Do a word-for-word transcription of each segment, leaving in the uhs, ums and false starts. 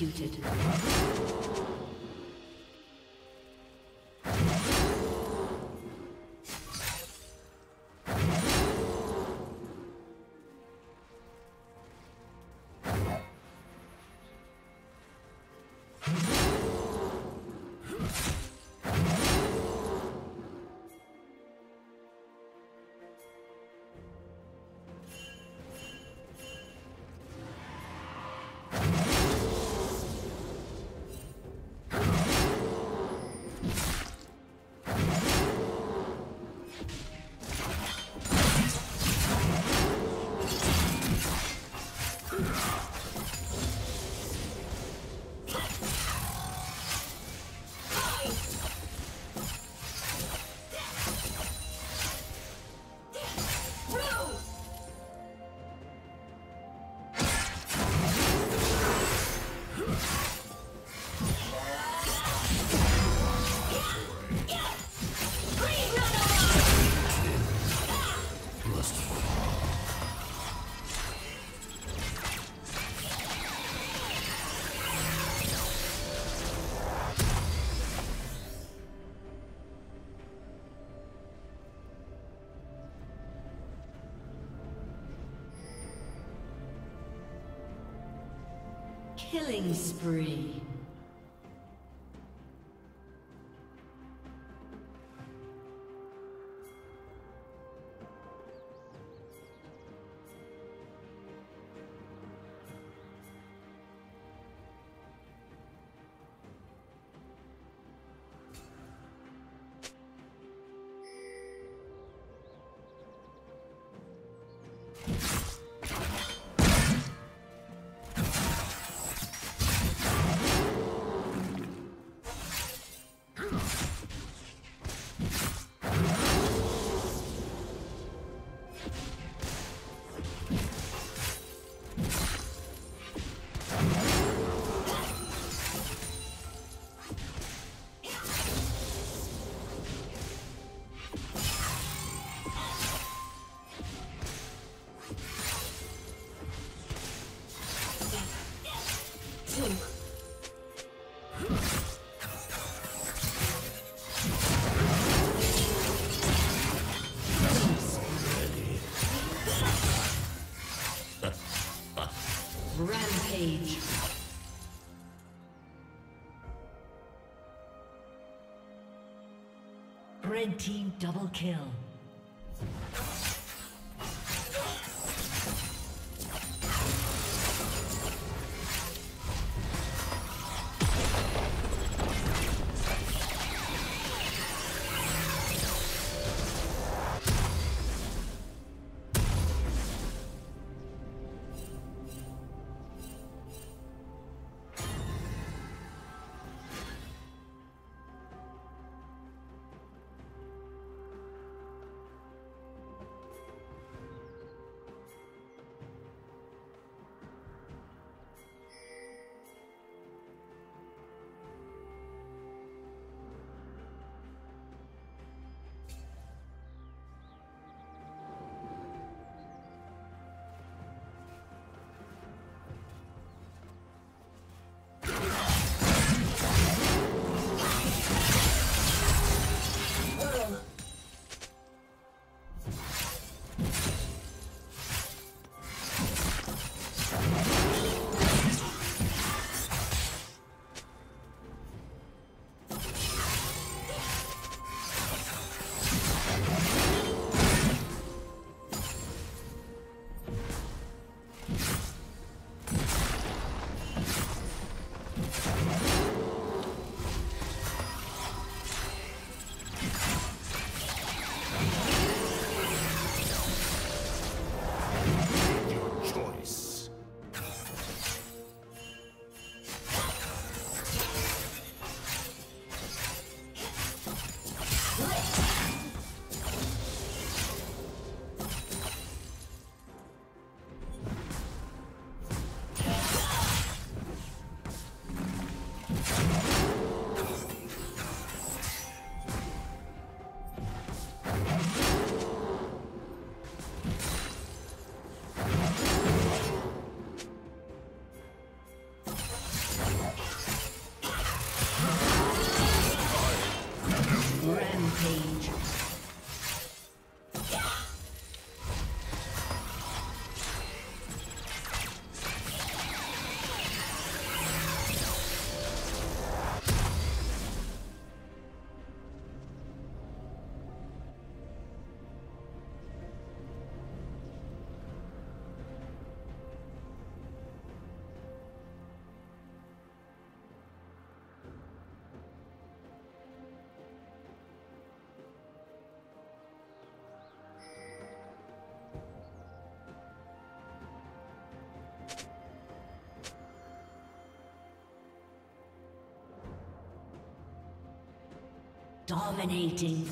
Executed. Killing spree. You Red team double kill. Dominating.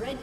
Red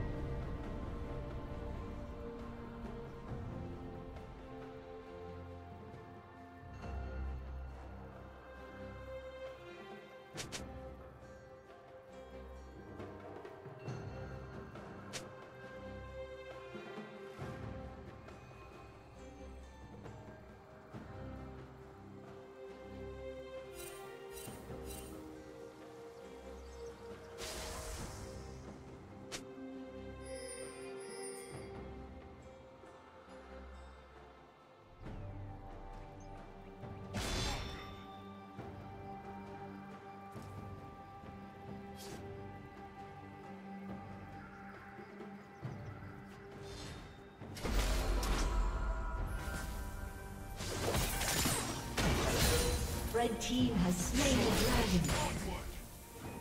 Red team has slain the dragon.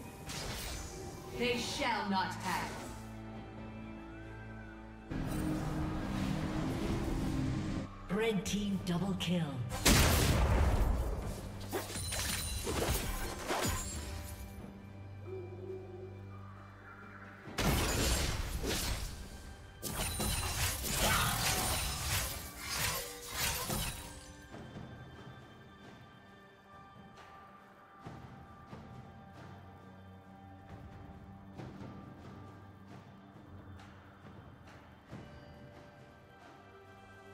They shall not pass. Red team double kill.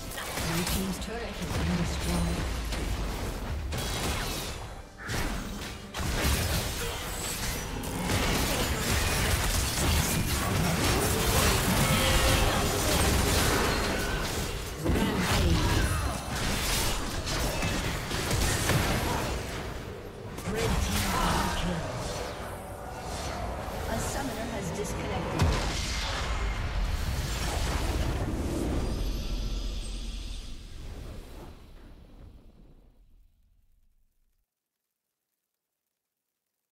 Blue team's turret has been destroyed.